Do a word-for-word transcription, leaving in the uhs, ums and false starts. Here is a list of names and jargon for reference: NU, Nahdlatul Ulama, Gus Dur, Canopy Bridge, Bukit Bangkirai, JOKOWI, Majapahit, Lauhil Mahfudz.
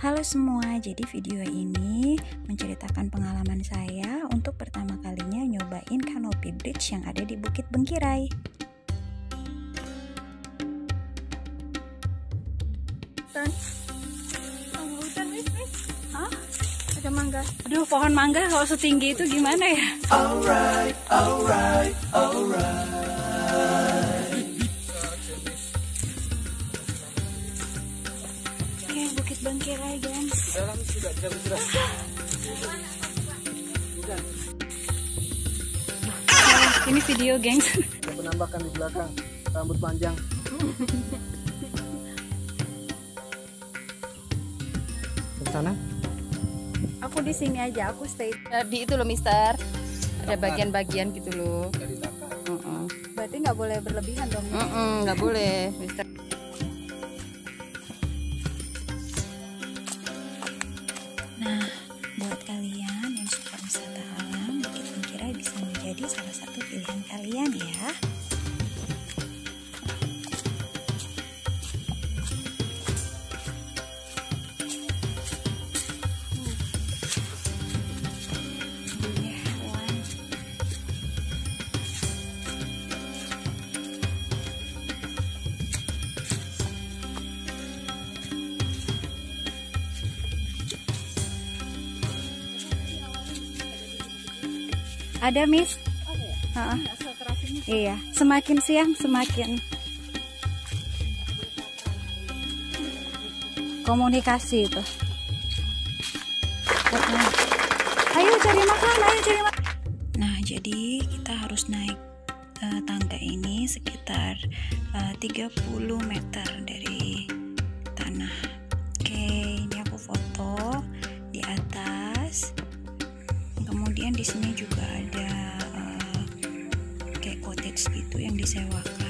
Halo semua, jadi video ini menceritakan pengalaman saya untuk pertama kalinya nyobain Canopy Bridge yang ada di Bukit Bangkirai. Tan, mangga hutan wis wis. Hah? Ada mangga. Aduh, pohon mangga kalau setinggi itu gimana ya? Alright, alright, alright. Oke, Bukit Bangkirai, guys. Dalam sudah, dalam sudah. Ini video, gengs. Ada penambakan di belakang, rambut panjang. Sana. Aku di sini aja, aku stay. Di itu loh, Mister. Ada bagian-bagian gitu loh. Uh -uh. Berarti nggak boleh berlebihan dong. Nggak uh -uh, boleh, Mister. Nah, buat kalian yang suka wisata alam, Bukit Bangkirai bisa menjadi salah satu pilihan kalian ya. Ada, Miss. Oh, ya? uh -uh. Iya, semakin siang semakin komunikasi itu. Ayo cari makan, ayo cari makan. Nah, jadi kita harus naik uh, tangga ini sekitar uh, tiga puluh meter dari tanah. Oke, ini aku foto di atas. Kemudian di sini juga ada uh, kayak cottage gitu yang disewakan.